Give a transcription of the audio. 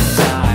inside.